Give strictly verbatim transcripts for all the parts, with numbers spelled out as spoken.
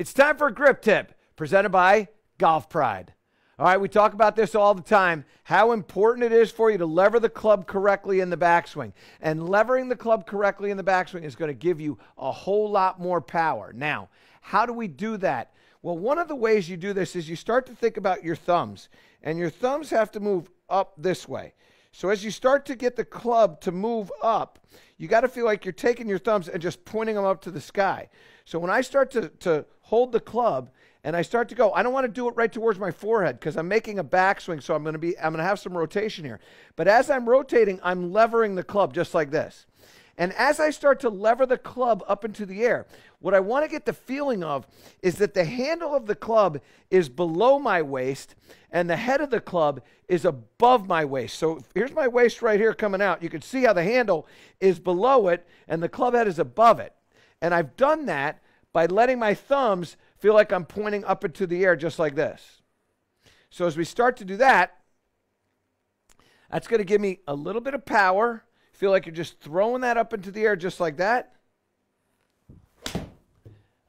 It's time for a grip tip presented by Golf Pride. All right, we talk about this all the time, how important it is for you to lever the club correctly in the backswing. And levering the club correctly in the backswing is going to give you a whole lot more power. Now, how do we do that? Well, one of the ways you do this is you start to think about your thumbs. And your thumbs have to move up this way. So as you start to get the club to move up, you got to feel like you're taking your thumbs and just pointing them up to the sky. So when I start to, to hold the club and I start to go, I don't want to do it right towards my forehead because I'm making a backswing, so I'm going to be, I'm going to have some rotation here. But as I'm rotating, I'm levering the club just like this. And as I start to lever the club up into the air, what I want to get the feeling of is that the handle of the club is below my waist and the head of the club is above my waist. So here's my waist right here coming out. You can see how the handle is below it and the club head is above it. And I've done that by letting my thumbs feel like I'm pointing up into the air just like this. So as we start to do that, that's going to give me a little bit of power. Feel like you're just throwing that up into the air just like that.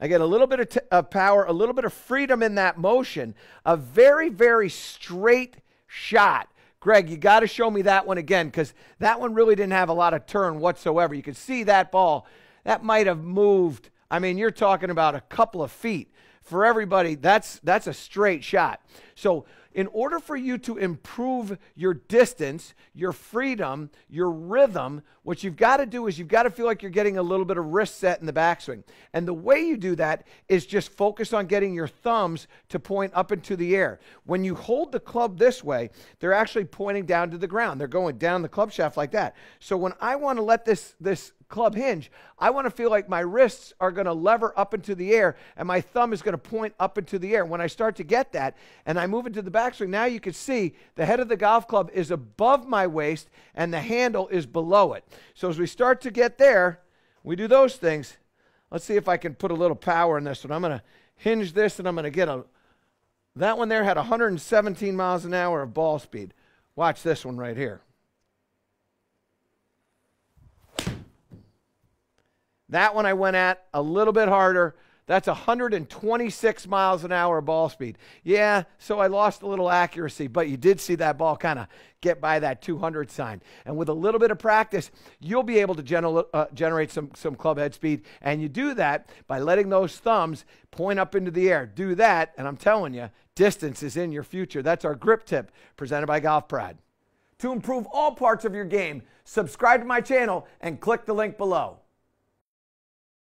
I get a little bit of, t of power, a little bit of freedom in that motion. A very, very straight shot. Greg, you got to show me that one again because that one really didn't have a lot of turn whatsoever. You can see that ball. That might have moved. I mean, you're talking about a couple of feet. For everybody, that's, that's a straight shot. So in order for you to improve your distance, your freedom, your rhythm, what you've got to do is you've got to feel like you're getting a little bit of wrist set in the backswing. And the way you do that is just focus on getting your thumbs to point up into the air. When you hold the club this way, they're actually pointing down to the ground. They're going down the club shaft like that. So when I want to let this, this club hinge, I want to feel like my wrists are going to lever up into the air and my thumb is going to point up into the air. When I start to get that and I move into the back, backswing, now you can see the head of the golf club is above my waist and the handle is below it. So as we start to get there, we do those things. Let's see if I can put a little power in this one. I'm going to hinge this and I'm going to get a, that one there had one hundred seventeen miles an hour of ball speed. Watch this one right here. That one I went at a little bit harder. That's one hundred twenty-six miles an hour ball speed. Yeah, so I lost a little accuracy, but you did see that ball kind of get by that two hundred sign. And with a little bit of practice, you'll be able to gener uh, generate some, some club head speed. And you do that by letting those thumbs point up into the air. Do that, and I'm telling you, distance is in your future. That's our grip tip presented by Golf Pride. To improve all parts of your game, subscribe to my channel and click the link below.